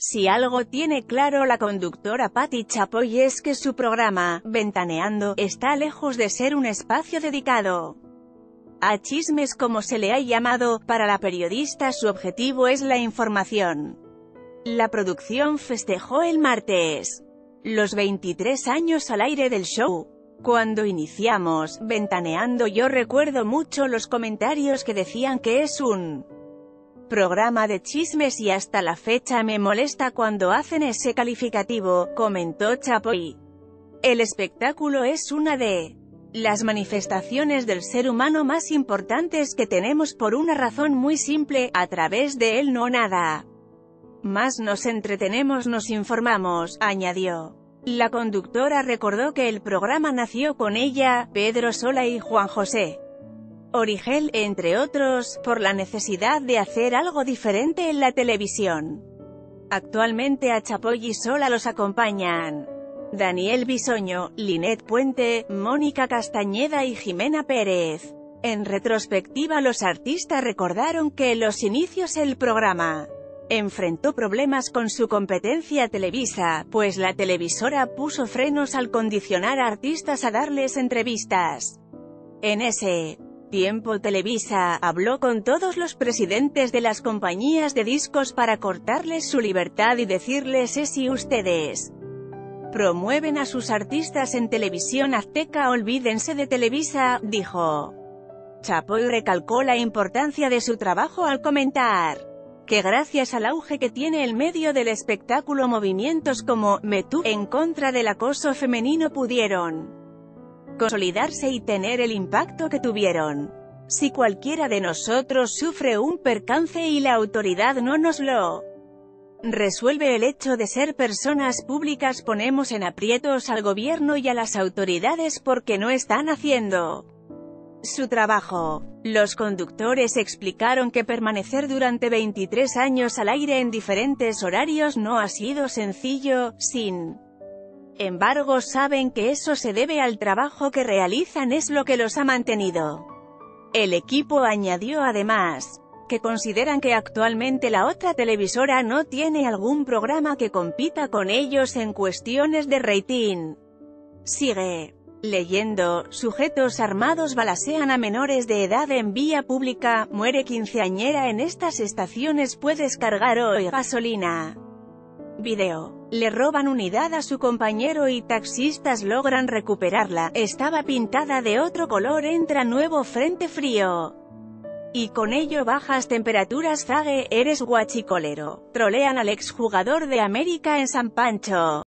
Si algo tiene claro la conductora Pati Chapoy es que su programa, Ventaneando, está lejos de ser un espacio dedicado a chismes como se le ha llamado. Para la periodista su objetivo es la información. La producción festejó el martes los 23 años al aire del show. Cuando iniciamos Ventaneando yo recuerdo mucho los comentarios que decían que es un programa de chismes y hasta la fecha me molesta cuando hacen ese calificativo, comentó Chapoy. El espectáculo es una de las manifestaciones del ser humano más importantes que tenemos por una razón muy simple, a través de él no nada más nos entretenemos, nos informamos, añadió. La conductora recordó que el programa nació con ella, Pedro Sola y Juan José Origel, entre otros, por la necesidad de hacer algo diferente en la televisión. Actualmente a Chapoy y Sola los acompañan Daniel Bisoño, Linette Puente, Mónica Castañeda y Jimena Pérez. En retrospectiva los artistas recordaron que en los inicios el programa enfrentó problemas con su competencia Televisa, pues la televisora puso frenos al condicionar a artistas a darles entrevistas. En ese tiempo Televisa habló con todos los presidentes de las compañías de discos para cortarles su libertad y decirles: si ustedes promueven a sus artistas en televisión azteca, olvídense de Televisa, dijo. Chapoy recalcó la importancia de su trabajo al comentar que gracias al auge que tiene el medio del espectáculo movimientos como Me Too en contra del acoso femenino pudieron consolidarse y tener el impacto que tuvieron. Si cualquiera de nosotros sufre un percance y la autoridad no nos lo resuelve, el hecho de ser personas públicas ponemos en aprietos al gobierno y a las autoridades porque no están haciendo su trabajo. Los conductores explicaron que permanecer durante 23 años al aire en diferentes horarios no ha sido sencillo, sin embargo saben que eso se debe al trabajo que realizan, es lo que los ha mantenido. El equipo añadió además que consideran que actualmente la otra televisora no tiene algún programa que compita con ellos en cuestiones de rating. Sigue leyendo: sujetos armados balacean a menores de edad en vía pública, muere quinceañera en estas estaciones, puedes cargar hoy gasolina. Video. Le roban unidad a su compañero y taxistas logran recuperarla, estaba pintada de otro color, entra nuevo frente frío y con ello bajas temperaturas, zague, eres guachicolero. Trolean al exjugador de América en San Pancho.